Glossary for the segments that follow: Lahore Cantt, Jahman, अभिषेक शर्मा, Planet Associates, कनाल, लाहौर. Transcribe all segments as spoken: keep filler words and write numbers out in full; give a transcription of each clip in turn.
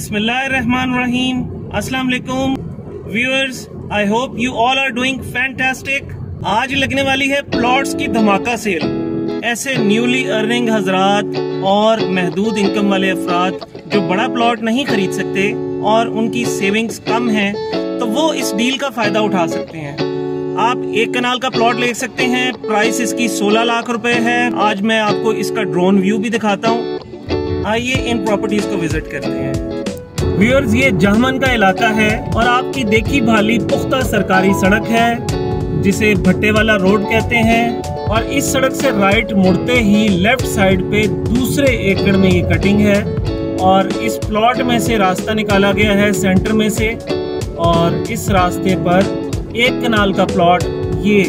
बिस्मिल्लाहिर्रहमानिर्रहीम अस्सलाम वालेकुम viewers, I hope you all are doing fantastic. आज लगने वाली है प्लॉट्स की धमाका सेल। ऐसे न्यूली अर्निंग हजरात और महदूद इनकम वाले अफराद जो बड़ा प्लॉट नहीं खरीद सकते और उनकी सेविंग्स कम है तो वो इस डील का फायदा उठा सकते हैं। आप एक कनाल का प्लॉट ले सकते हैं, प्राइस इसकी सोलह लाख रुपए है। आज मैं आपको इसका ड्रोन व्यू भी दिखाता हूँ। आइए इन प्रॉपर्टीज को विजिट करते हैं। व्यूअर्स, ये जामन का इलाका है और आपकी देखी भाली पुख्ता सरकारी सड़क है जिसे भट्टे वाला रोड कहते हैं। और इस सड़क से राइट मुड़ते ही लेफ्ट साइड पे दूसरे एकड़ में ये कटिंग है और इस प्लॉट में से रास्ता निकाला गया है सेंटर में से, और इस रास्ते पर एक कनाल का प्लॉट ये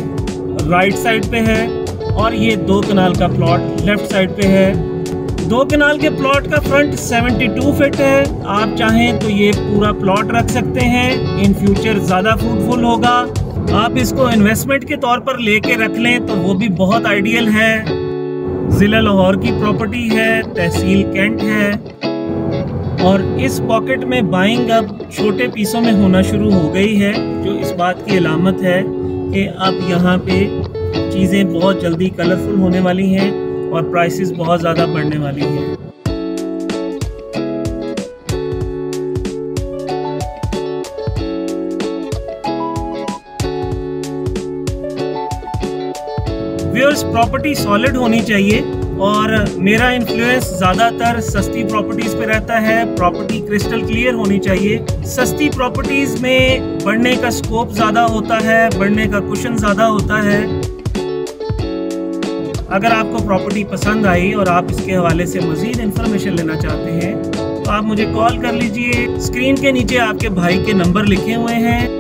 राइट साइड पे है और ये दो कनाल का प्लॉट लेफ्ट साइड पे है। दो कनाल के प्लॉट का फ्रंट बहत्तर फीट है। आप चाहें तो ये पूरा प्लॉट रख सकते हैं, इन फ्यूचर ज़्यादा फ्रूटफुल होगा। आप इसको इन्वेस्टमेंट के तौर पर लेके रख लें तो वो भी बहुत आइडियल है। ज़िला लाहौर की प्रॉपर्टी है, तहसील कैंट है और इस पॉकेट में बाइंग अब छोटे पीसों में होना शुरू हो गई है, जो इस बात की अलामत है कि अब यहाँ पे चीज़ें बहुत जल्दी कलरफुल होने वाली हैं और प्राइसेस बहुत ज़्यादा बढ़ने वाली हैं। व्यूअर्स, प्रॉपर्टी सॉलिड होनी चाहिए और मेरा इन्फ्लुएंस ज़्यादातर सस्ती प्रॉपर्टीज़ पे रहता है। प्रॉपर्टी क्रिस्टल क्लियर होनी चाहिए। सस्ती प्रॉपर्टीज़ में बढ़ने का स्कोप ज़्यादा होता है, बढ़ने का कुशन ज़्यादा होता है। अगर आपको प्रॉपर्टी पसंद आई और आप इसके हवाले से मज़ीद इन्फॉर्मेशन लेना चाहते हैं तो आप मुझे कॉल कर लीजिए। स्क्रीन के नीचे आपके भाई के नंबर लिखे हुए हैं।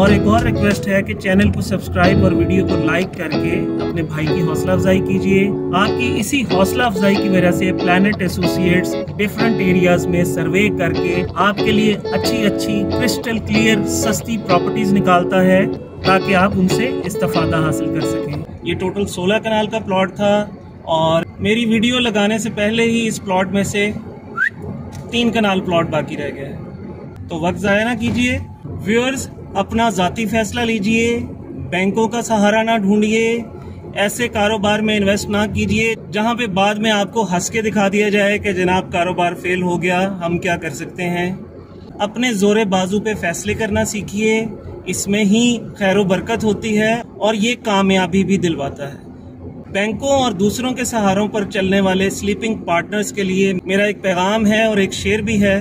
और एक और रिक्वेस्ट है कि चैनल को सब्सक्राइब और वीडियो को लाइक करके अपने भाई की हौसला अफजाई कीजिए। आपकी इसी हौसला अफजाई की वजह से प्लैनेट एसोसिएट्स डिफरेंट एरियाज में सर्वे करके आपके लिए अच्छी अच्छी क्रिस्टल क्लियर सस्ती प्रॉपर्टीज निकालता है ताकि आप उनसे इस्तेफादा हासिल कर सकें। ये टोटल सोलह कनाल का प्लॉट था और मेरी वीडियो लगाने से पहले ही इस प्लॉट में से तीन कनाल प्लॉट बाकी रह गए, तो वक्त ज़ाया ना कीजिए। व्यूअर्स, अपना ज़ाती फैसला लीजिए, बैंकों का सहारा ना ढूंढिए, ऐसे कारोबार में इन्वेस्ट ना कीजिए जहां पे बाद में आपको हंस के दिखा दिया जाए कि जनाब कारोबार फेल हो गया, हम क्या कर सकते हैं। अपने जोरे बाजू पे फैसले करना सीखिए, इसमें ही खैरो बरकत होती है और ये कामयाबी भी दिलवाता है। बैंकों और दूसरों के सहारों पर चलने वाले स्लीपिंग पार्टनर्स के लिए मेरा एक पैगाम है और एक शेर भी है।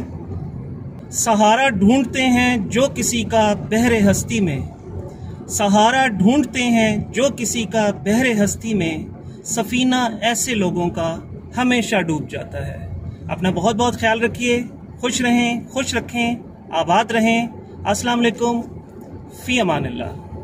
सहारा ढूंढते हैं जो किसी का बहरे हस्ती में, सहारा ढूंढते हैं जो किसी का बहरे हस्ती में, सफीना ऐसे लोगों का हमेशा डूब जाता है। अपना बहुत बहुत ख्याल रखिए, खुश रहें, खुश रखें, आबाद रहें। अस्सलाम वालेकुम, फी अमानिल्लाह।